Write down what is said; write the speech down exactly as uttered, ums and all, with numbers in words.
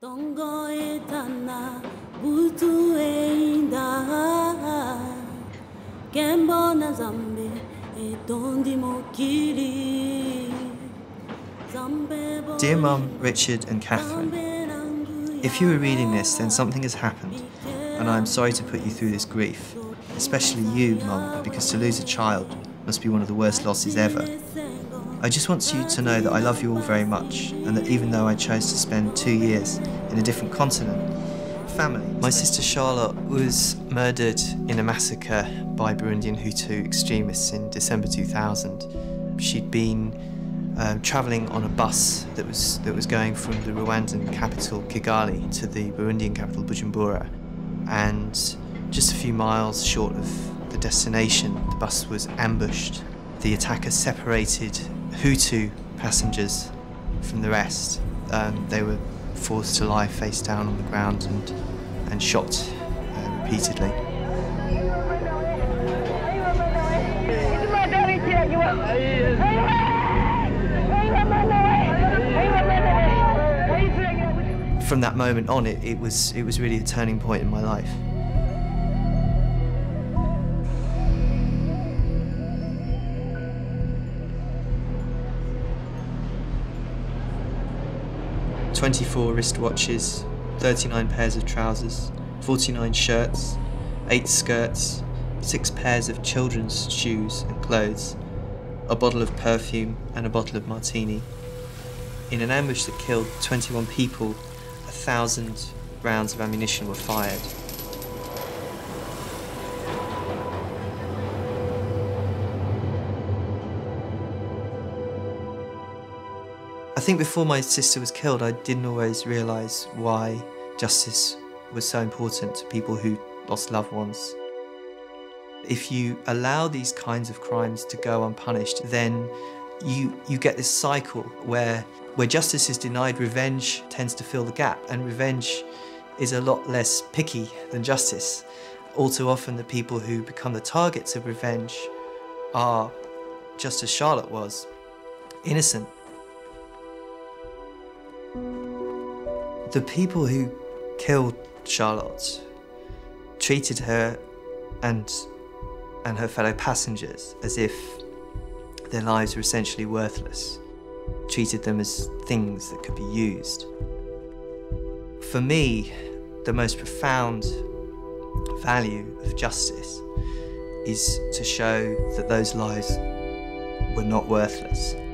Dear Mum, Richard and Catherine, if you are reading this, then something has happened, and I am sorry to put you through this grief, especially you, Mum, because to lose a child must be one of the worst losses ever. I just want you to know that I love you all very much, and that even though I chose to spend two years in a different continent, family. My sister Charlotte was murdered in a massacre by Burundian Hutu extremists in December two thousand. She'd been um, travelling on a bus that was, that was going from the Rwandan capital Kigali to the Burundian capital Bujumbura, and just a few miles short of the destination, the bus was ambushed. The attacker separated Hutu passengers from the rest. Um, they were forced to lie face down on the ground and, and shot uh, repeatedly. From that moment on, it, it, was, it was really a turning point in my life. twenty-four wristwatches, thirty-nine pairs of trousers, forty-nine shirts, eight skirts, six pairs of children's shoes and clothes, a bottle of perfume and a bottle of martini. In an ambush that killed twenty-one people, a thousand rounds of ammunition were fired. I think before my sister was killed, I didn't always realise why justice was so important to people who lost loved ones. If you allow these kinds of crimes to go unpunished, then you, you get this cycle where, where justice is denied, revenge tends to fill the gap, and revenge is a lot less picky than justice. All too often, the people who become the targets of revenge are, just as Charlotte was, innocent. The people who killed Charlotte treated her and, and her fellow passengers as if their lives were essentially worthless, treated them as things that could be used. For me, the most profound value of justice is to show that those lives were not worthless.